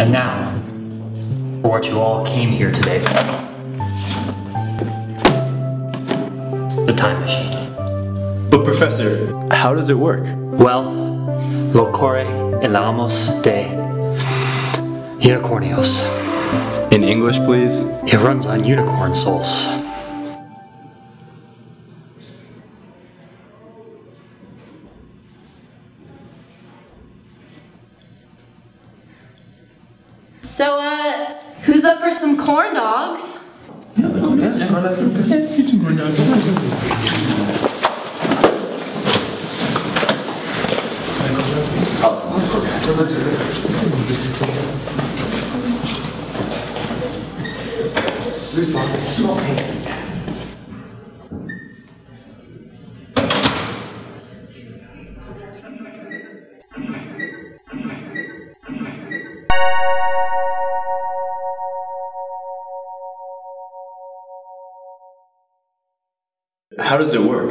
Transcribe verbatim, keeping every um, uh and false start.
And now, for what you all came here today for. The time machine. But Professor, how does it work? Well, lo corre elamos de unicornios. In English, please? It runs on unicorn souls. So, uh, who's up for some corn dogs? How does it work?